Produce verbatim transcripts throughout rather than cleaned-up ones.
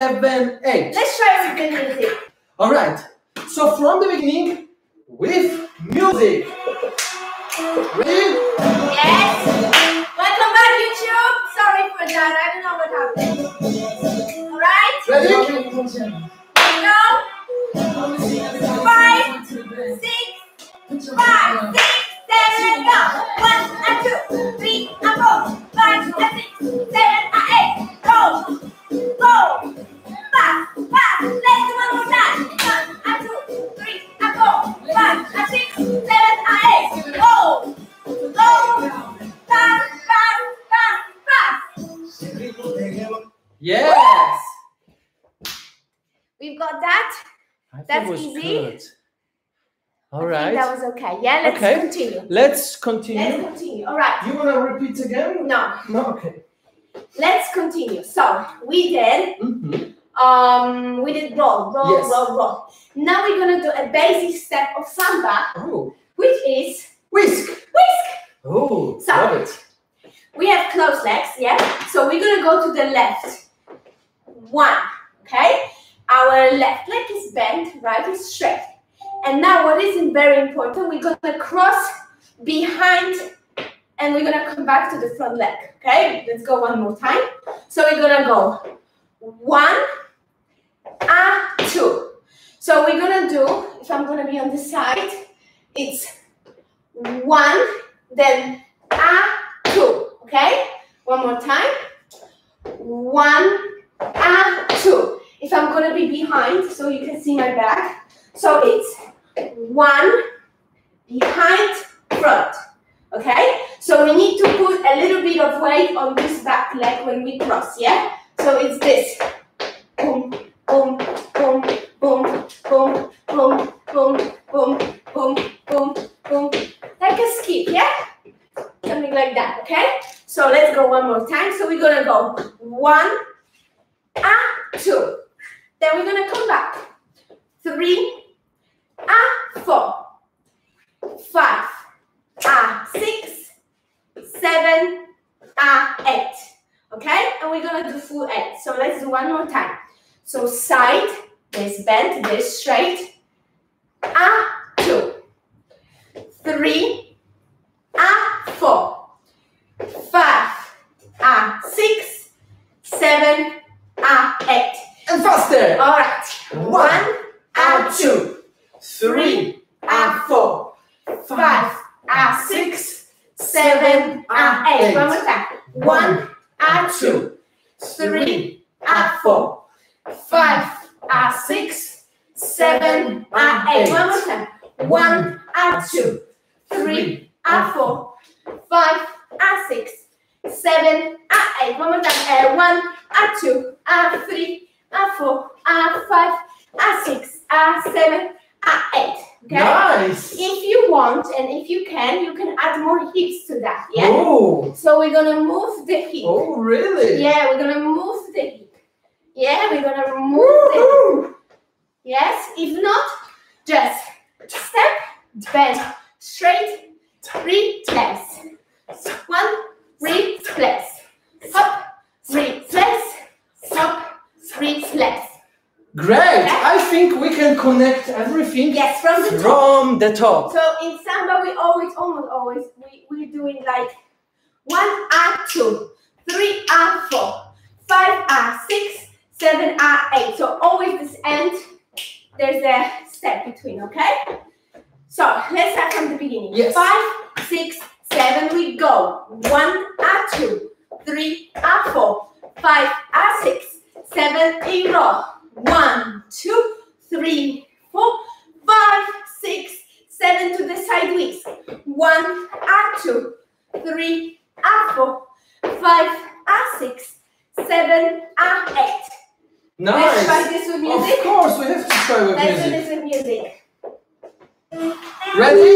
seven, eight. Let's try with the music. All right. So from the beginning, with music. Ready? Yes. Welcome back, YouTube. Sorry for that. I don't know what happened. All right. Ready? Go. Five, six, five, six, seven, go. One and two, three and four, five and six, seven and eight. Go. Go. Pass, pass. Let's do one more time. One and two, three and four, five and six, seven and eight. Go. Go. Pass, pass, pass, pass. Yes. We've got that. I That's was easy. Good. All right. That was okay. Yeah, let's okay. continue. Let's continue. Let's continue. All right. You want to repeat again? No. No, okay. Let's continue. So we did, mm-hmm. um, we did roll, roll, yes. roll, roll. Now we're gonna do a basic step of samba, oh. which is whisk, whisk. Oh, so love it. We have closed legs, yeah. So we're gonna go to the left. One, okay. Our left leg is bent, right is straight. And now, what is very important? We're gonna cross behind. And we're gonna come back to the front leg, okay? Let's go one more time. So we're gonna go one, ah, two. So we're gonna do, if I'm gonna be on the side, it's one, then ah, two, okay? One more time. One, ah, two. If I'm gonna be behind, so you can see my back. So it's one, behind, front. Okay, so we need to put a little bit of weight on this back leg when we cross, yeah? So it's this. Boom, boom, boom, boom, boom, boom, boom, boom, boom, boom, boom. Like a skip, yeah? Something like that, okay? So let's go one more time. So we're gonna go one, ah, two. Then we're gonna come back. Three, ah, four, five. Ah, six, seven, ah, eight. Okay, and we're gonna do full eight. So let's do one more time. So side, this bent, this straight. Ah, two, three, ah, four, five, ah, six, seven, ah, eight. And faster. All right. One, ah, two, three, ah, four, five. Ah, six, seven, ah, eight. One more time. One, ah, two, three, ah, four, five, ah, six, seven, ah, eight. One more time. One, ah, two, three, ah, four, five, ah, six, seven, ah, eight. One more time. One, ah, two, ah, three, ah, four, ah, five, ah, six, ah, seven, ah, eight. Okay? Nice. If you want and if you can, you can add more hips to that. Yeah. Oh. So we're gonna move the hip. Oh, really? Yeah, we're gonna move the hip. Yeah, we're gonna move the hip. Yes. If not, just step, bend, straight, replace. One, replace. Hop, replace. Hop, replace. Great! Okay. I think we can connect everything. Yes, from the top. From the top. So in samba, we always, almost always, we we're doing like one ah two, three ah four, five ah six, seven ah eight. So always this end, there's a step between. Okay. So let's start from the beginning. Yes. Five, six, seven. We go one ah two, three ah four, five ah six, seven in row. One, two, three, four, five, six, seven to the side whisk. One, ah, two, three, ah, four, five, ah, six, seven, ah, eight. Nice. Let's try this with music. Of course, we have to try with Let's music. Let's do this with music. Ready?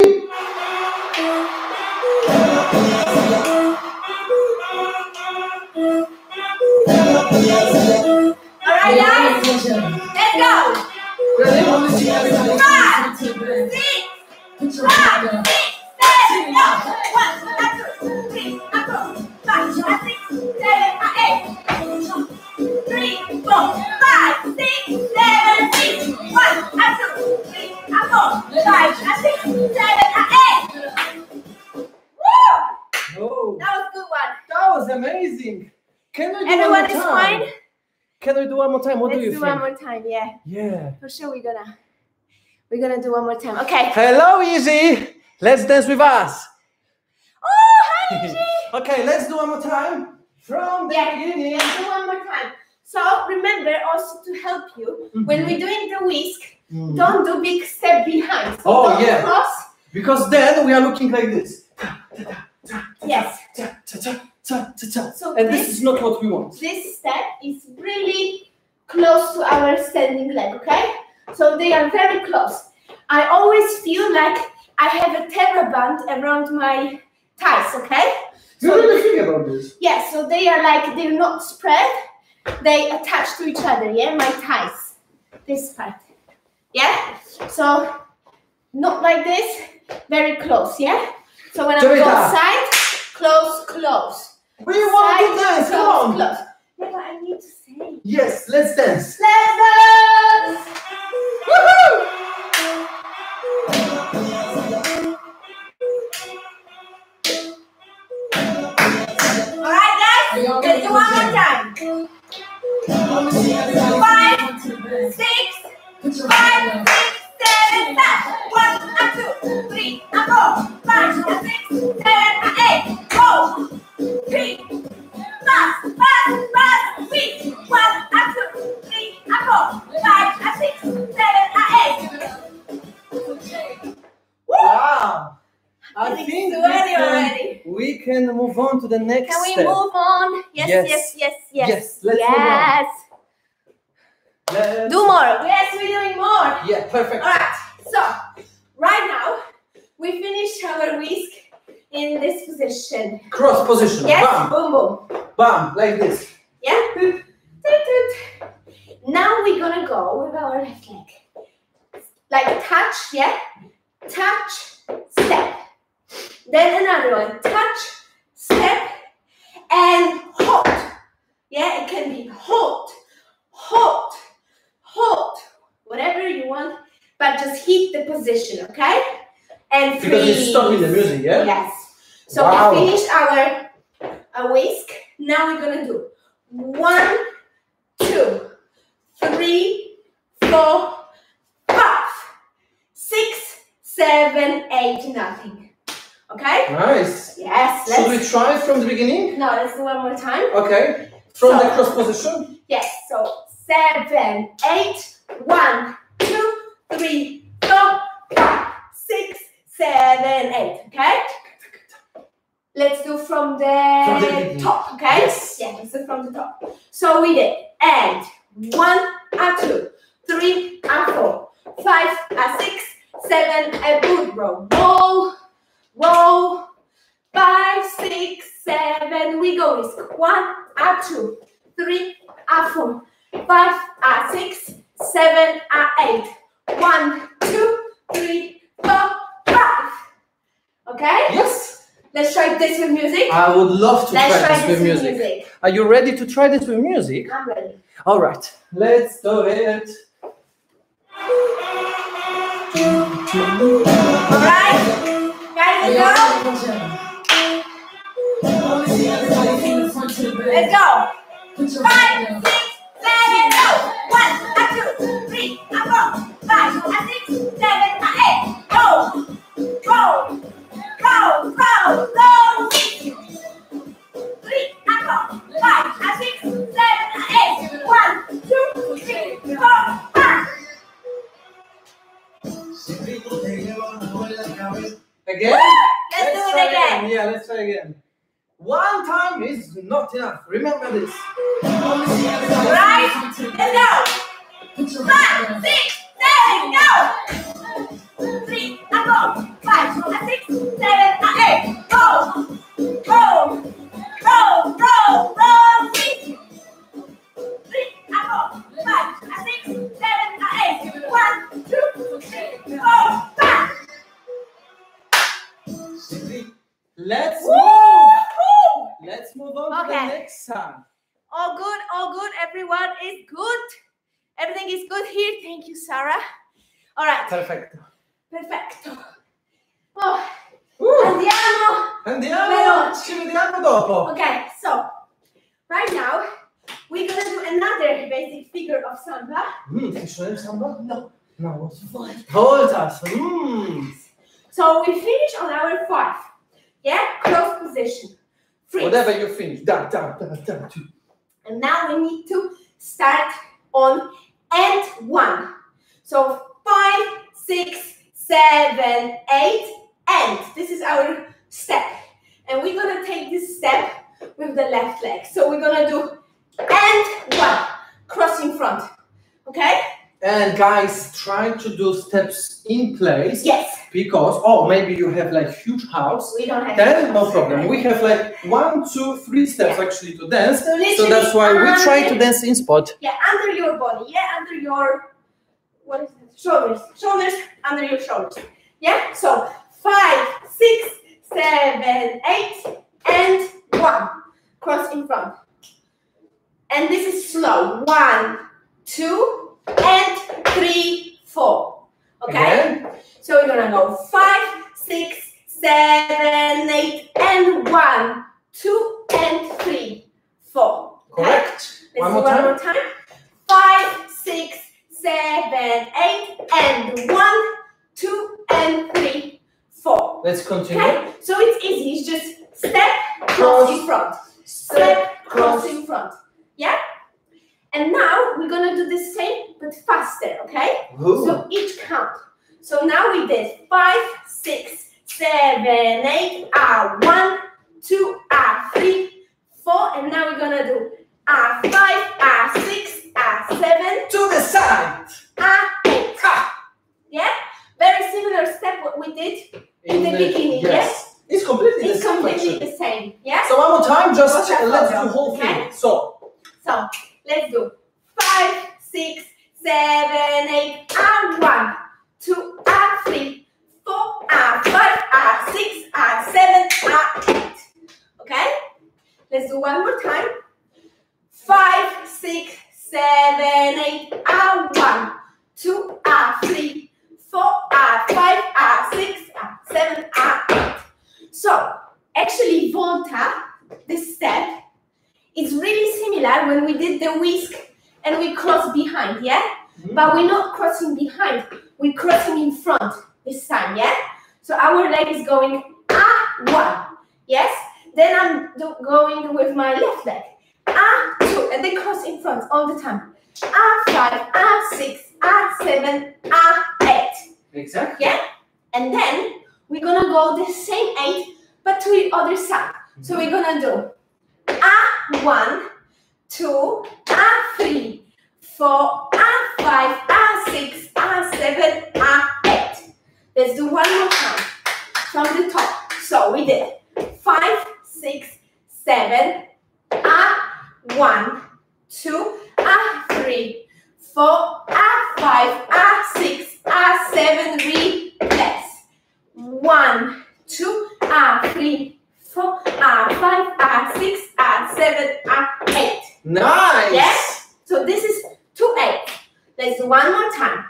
All right, guys. Let's go! Five, six, five, six, seven, go! One, two, three, four, five, six, seven, eight, three, four, five. Everyone is fine? Can we do one more time? What Let's do you do think? Let's do one more time, yeah. Yeah. For sure we're gonna we're gonna do one more time. Okay. Hello, Izzy! Let's dance with us. Oh, hi, Izzy! Okay, let's do one more time. From the yeah. beginning. Let's do one more time. So remember also to help you mm-hmm. when we're doing the whisk, mm-hmm. don't do big step behind. So oh don't yeah. cross. Because then we are looking like this. Yes. Ta, ta, ta. So and this, this is not what we want. This step is really close to our standing leg, okay? So they are very close. I always feel like I have a TerraBand around my thighs, okay? You so, don't think about this. Yes, yeah, so they are like, they're not spread. They attach to each other, yeah? My thighs. This part, yeah? So, not like this, very close, yeah? So when I go side, close, close. We want to dance, come on! Close. Yeah, but I need to sing. Yes, let's dance! Let's dance! Woohoo! Alright guys, let's do one more time. Five, six, five, six, seven, five. One, and two, three, and four, five, and six, seven, and eight, go! Three, pass, pass, pass, three, one, and two, three, and four, five, and six, seven, and eight. Woo! Wow! I, I think, think we, can, we can move on to the next step. Can we step. move on? Yes, yes, yes, yes, yes. Yes, let's yes. move on. Let's do more. Yes, we're doing more. Yeah, perfect. All right, so right now we finished our whisk. In this position. Cross position. Yes. Bam. Boom, boom. Bam. Like this. Yeah. Toot, toot. Now we're going to go with our left leg. Like touch, yeah. Touch, step. Then another one. Touch, step, and hold. Yeah, it can be hold, hold, hold. Whatever you want, but just hit the position, okay? And three. Because it's stopping the music, yeah? Yes. So wow. we finished our, our whisk. Now we're gonna do one, two, three, four, five, six, seven, eight, nothing. Okay? Nice. Yes. Let's... Should we try from the beginning? No, let's do one more time. Okay. From so, the cross position? Yes. So seven, eight, one, two, three, four, five, six, seven, eight. Okay. Let's do from the top, okay? Yes. Yeah, let's do from the top. So we did, and one and two, three and four, five and six, seven and good row. Roll, roll, five, six, seven. We go with one and two, three and four, five and six, seven and eight. One, two, three, four, five. Okay? Yes. Let's try this with music. I would love to Let's try, try this, this with music. music. Are you ready to try this with music? I'm ready. All right. Let's do it. All right. Guys, let's go. Let's go. Five, six, seven, go. One, and two, three, and four, five, and six, seven, and eight. Go. Go. Go, go, go, three, and four, five, and six, seven, and eight, one, two, three, four, five. Again? Let's do it again. Yeah, let's try again. One time is not enough. Remember this. Right? Let's go. Five, six, seven, go. Three and four, five and six, seven and eight. Go, go, go, go, go. Three, three and four, five and six, seven and eight. One, two, three, four, five. Let's move. Let's move on okay. to the next song. All good, all good. Everyone is good. is good here. Thank you, Sarah. All right. Perfecto. Perfecto. Oh. Uh, andiamo. Andiamo. Ci vediamo dopo. Okay, so right now we're gonna do another basic figure of samba. Mm, can you show them samba? No. No. Voltas. Voltas. Mm. So we finish on our fourth. Yeah, close position. Freeze. Whatever you finish. Da, da, da, da, two. And now we need to start on and one. So five, six, seven, eight, and this is our step. And we're gonna take this step with the left leg. So we're gonna do and one, crossing front. Okay? And guys, try to do steps in place. Yes. Because, oh, maybe you have like huge house. We don't have Then, no problem. We have like one, two, three steps yeah. actually to dance. So, so that's why under, we try to dance in spot. Yeah, under your body. Yeah, under your, what is it? Shoulders. Shoulders, under your shoulders. Yeah? So, five, six, seven, eight, and one. Cross in front. And this is slow. One, two, and three, four. Okay? Again. So we're gonna go five, six, seven, eight, and one, two, and three, four. Okay? Correct. Let's one more do one time. more time. Five, six, seven, eight, and one, two, and three, four. Let's continue. Okay? So it's easy. It's just step, cross in front. Step, cross in front. Yeah? And now we're gonna do the same but faster, okay? Ooh. So each count. So now we did five, six, seven, eight, ah, one, two, ah, three, four, and now we're gonna do ah, five, ah, six, ah, seven. To the side. Ah, eight. Ah. Yeah? Very similar step what we did in, in the, the beginning, yes? Yeah? It's completely it's the same. It's completely the same, yeah? So one more time, just let's do the whole thing. So. So. Let's do five, six, seven, eight, and one, two, and three, four, and five, and six, and seven, and eight. Okay? Let's do one more time. Five, six, seven, eight, and one, two, and three, four, and five, and six, and seven, and eight. So, actually, volta, this step, it's really similar when we did the whisk and we cross behind, yeah? Mm-hmm. But we're not crossing behind, we're crossing in front this time, yeah? So our leg is going ah, one, yes? Then I'm do going with my left leg, ah, two, and they cross in front all the time. Ah, five, ah, six, ah, seven, ah, eight. Exactly. Yeah? And then we're gonna go the same eight, but to the other side. Mm-hmm. So we're gonna do ah, one, two, ah, three, four, ah, five, ah, six, ah, seven, ah, eight. Let's do one more time from the top. So we did five, six, seven, ah, one, two, ah, three, four, ah, five, ah, six, ah, seven, relax. One, two, ah, three, four, ah, five, ah, six, ah, seven, ah, eight. Nice! Yes? So this is two, eight. Let's do one more time.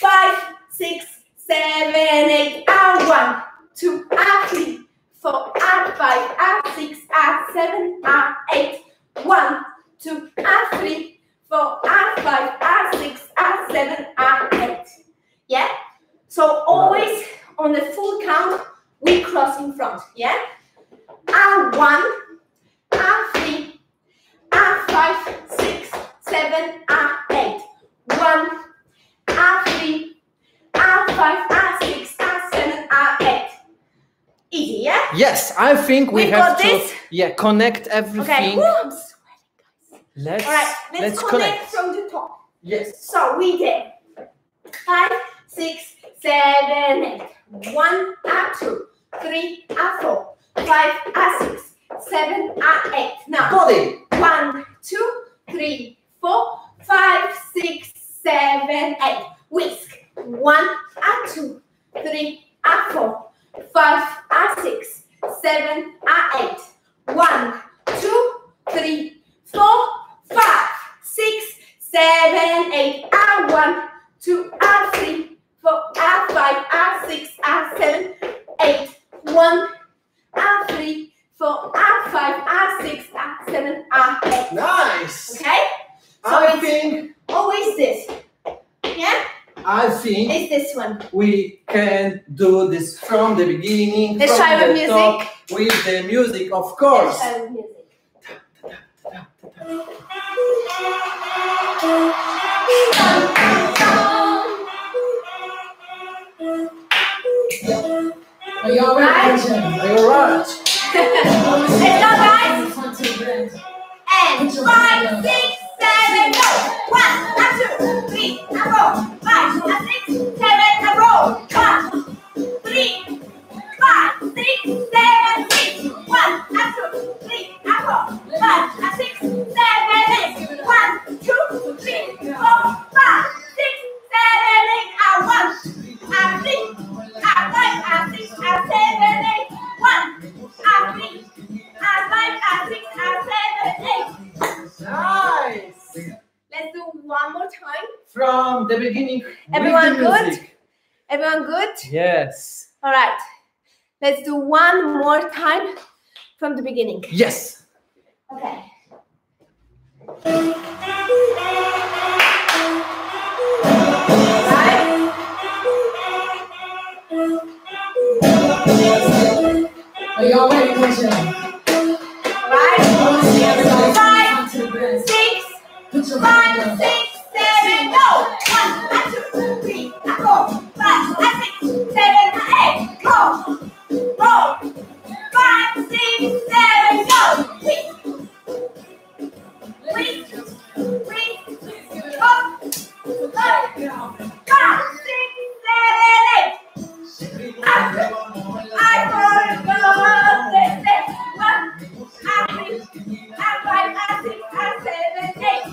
Five, six, seven, eight, ah, one, two, ah, three, four, ah, five, ah, six, ah, seven, ah, eight. One, two, ah, three, four, ah, five, ah, six, ah, seven, ah, eight. Yeah? So always on the full count, we cross in front, yeah? Ah, one, ah, three, ah, five, six, seven, ah, eight. One, ah, three, ah, five, ah, six, ah, seven, ah, eight. Easy, yeah? Yes, I think we, we have to this? yeah connect everything. Okay. Ooh, I'm sweating, guys. Let's, All right, let's, let's connect, connect from the top. Yes. So we did five, six, seven, eight. One, ah, two, three, ah, four. Five, ah, six, seven, ah, eight. Now, body. One, two, three, four, five, six, seven, eight. Whisk. One, ah, two, three, ah, four, five, ah, six, seven, ah, eight. One, two, three, four, five, six, seven, eight. eight, and one, two, and three, four, and five, and six, and seven, eight, one, and three, four, and five, and six, and seven, and eight. Nice. Okay. So I think always this. Yeah. I think it's this one. We can do this from the beginning. Let's try with music. Top, with the music, of course. Let's try with music. Are you all right? Are you all right? Let's go, guys. And five, six, seven, go. One, and two, three, and four, five, and six, seven, and roll. One, three, five, six, seven, three. One, and two, three, and four, five, and six, seven, eight. One, two, three, four, five, six, seven, eight, and one, and three, and five, and six, and seven, eight. One, and three, and five, and six, and seven, eight. Nice. Let's do one more time. From the beginning. Everyone good? Everyone good? Yes. All right. Let's do one more time from the beginning. Yes. Okay. Right. Are you all ready, Christian? Right. Five, six, five, six, seven, go. One, and two, three, and four, five, and six, seven, and eight, go. Four, five, six, seven, go. Three, three, three, four, five, six, seven, eight. I want to go. One, and three, and five, and six, and seven, eight.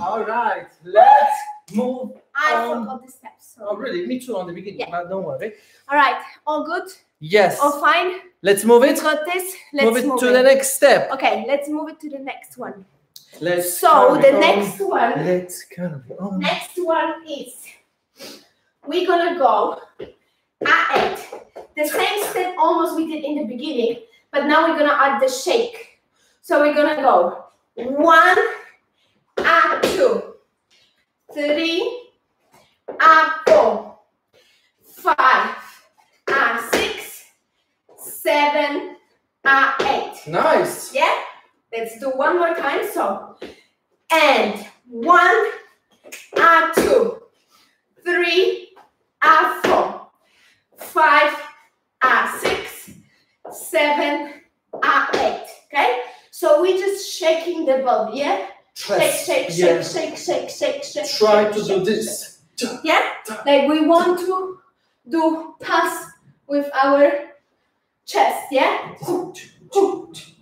All right, let's move. I forgot the steps. So. Oh, really? Me too on the beginning, yeah. But don't worry. All right. All good? Yes. All fine? Let's move it. Got this? Let's move it move to it. the next step. Okay. Let's move it to the next one. Let's so the on. next one. Let's carry on. Next one is we're going to go at it. The same step almost we did in the beginning, but now we're going to add the shake. So we're going to go one and two, three, and four, five, and six, seven, and eight. Nice. Yeah? Let's do one more time. So, and one, and two, three, and four, five, and six, seven, and eight. Okay? So we're just shaking the body. Yeah? Shake, shake, shake, yeah. shake, shake, shake, shake, shake. Try shake, to shake, do this. Shake. Yeah, like we want to do pass with our chest, yeah?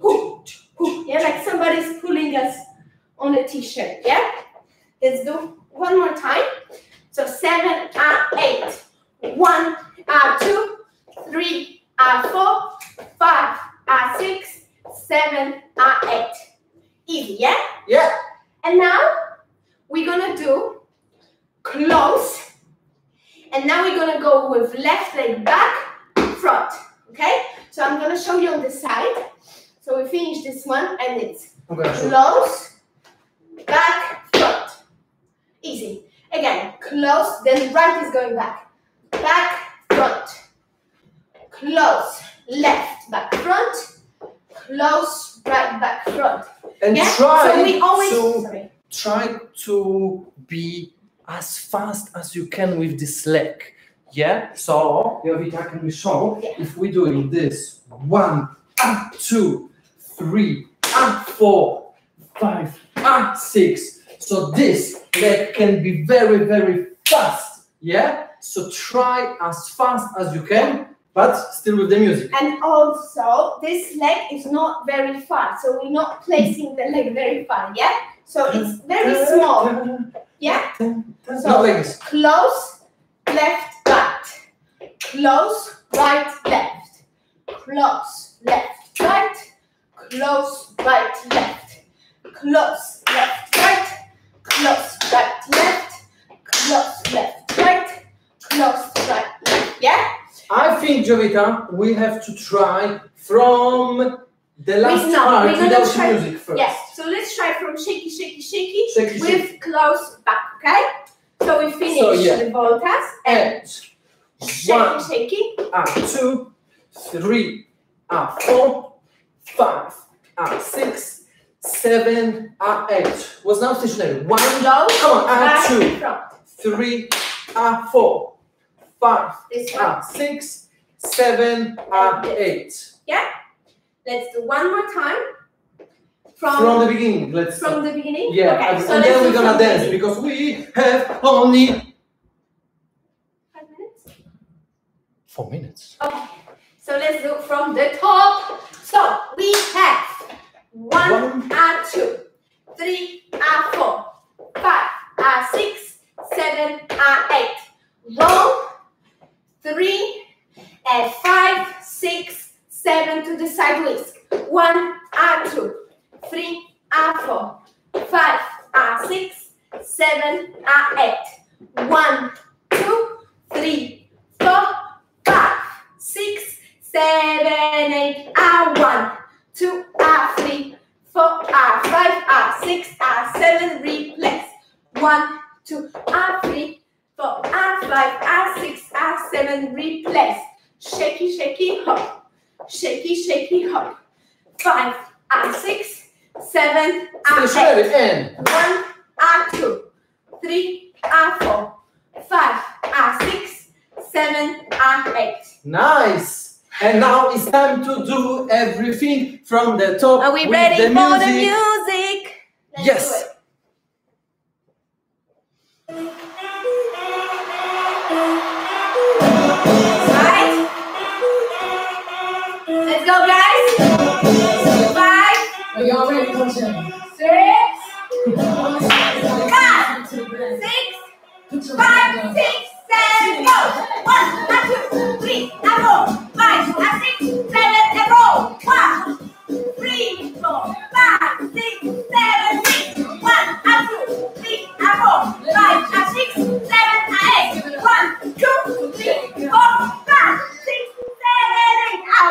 Yeah, like somebody's pulling us on a t-shirt, yeah? Let's do one more time. So seven and eight. One and two, three and four, five and six, seven and eight. Easy, yeah? Yeah. And now we're gonna do close, and now we're gonna go with left leg back, front. Okay, so I'm gonna show you on the side. So we finish this one, and it's okay. Close, back, front. Easy. Again, close. Then right is going back, back, front. Close, left, back, front. Close, right, back, front. And yeah? try so we always, to sorry. try to be as fast as you can with this leg, yeah? So, Jowita, can you show? Yeah. If we're doing this, one, and two, three, and four, five, and six. So this leg can be very, very fast, yeah? So try as fast as you can, but still with the music. And also, this leg is not very fast, so we're not placing the leg very far, yeah? So it's very small. Yeah? So close, left, right. Close, right, left. Close, left, right. Close, right, left. Close, left, right. close, right, left, close, left, right, close, right, left, yeah? I think, Jowita, we have to try from the last we, no, part without try, music first. Yes, so let's try from shaky, shaky, shaky, shaky with shaky. Close back, okay? So we finish so, yeah. the voltas and, and shaky, one, shaky. And two, three, and four, five, and six, seven, and eight. Was now stationary. One, go, come on, and back, two, three, and four, five, and six, seven, and eight. Yeah? Let's do one more time. From, from the beginning. Let's from the beginning? Yeah. Okay, and, so and then we're gonna dance beginning. Because we have only five minutes. Four minutes. Okay. So let's do from the top. So we have one, one. and two, three and four, five and six, seven and eight. One, three and five, six. Seven to the side whisk. One and two, three and four, five and six, seven and eight. One, two, three, four, five, six, seven, eight, and one, two and three, four and five and six and seven. Replace. One, two and three, four and five and six and seven. Replace. Shaky, shaky, hop. Shaky, shaky, hop. Five and six, seven and eight. In. One and two, three and four, five and six, seven and eight. Nice. And now it's time to do everything from the top. Are we with ready the for music. the music? Let's yes. Do it. Go guys, five, six, five, six, five, six, seven, go, one, and two, three, and four, five, and six, seven, and four, one, three, four, five, six, seven, six, one, and two, three, and four, five, and six, seven, and eight, one, two, three, four, five, six, seven, eight, and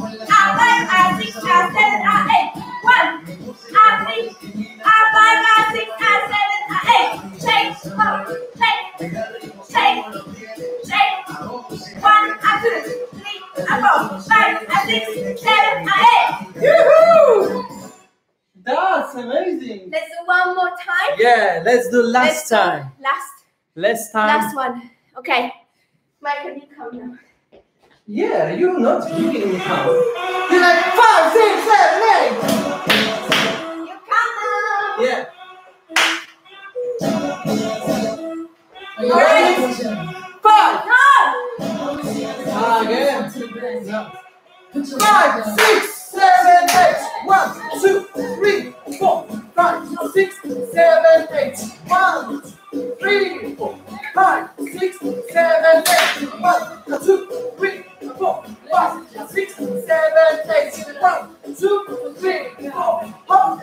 one, I think, I five, I six, I seven, I eight. One, I think, I five, I six, I seven, I eight. Shake, shake, shake, shake. One, I two, three, I four, five, I six, seven, I eight. Yoo-hoo! That's amazing. Let's do one more time. Yeah, let's do last let's time. Do last. Last time. Last one. Okay. Michael, you come now. Yeah, you're not giving me power. You're like five, six, seven, eight. You come. Yeah. Are you ready? Five. No. Again. No. Five, six, seven, eight. One, two, three, four, five, six, seven, eight. One, three, four, five, six, seven, eight. One, two, three. Four, five, six, seven, eight, one, two, three, four, hop.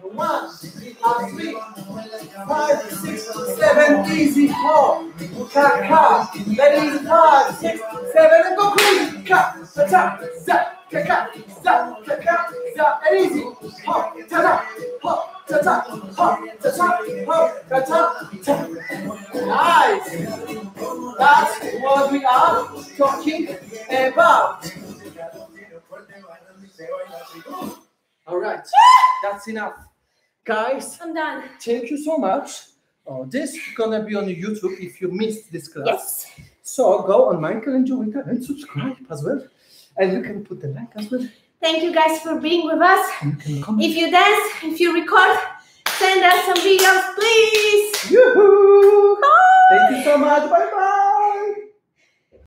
One, three, five, six, seven, easy, four, cut, cut, that is five, six, seven, and go crazy, cut, ta-ta, zap, ka-ka, zap, ka-ka, zap, and easy, hop, ta-ta, hop, ta-ta, hop, ta-ta, hop, ta-ta, ta. Nice. That's what we are talking about. All right, that's enough. Guys, I'm done. Thank you so much. Oh, this is going to be on YouTube if you missed this class. Yes. So go on Michael and Jowita and subscribe as well. And you can put the like as well. Thank you guys for being with us. You if you dance, if you record, send us some videos, please. Yoo-hoo. Thank you so much. Bye-bye.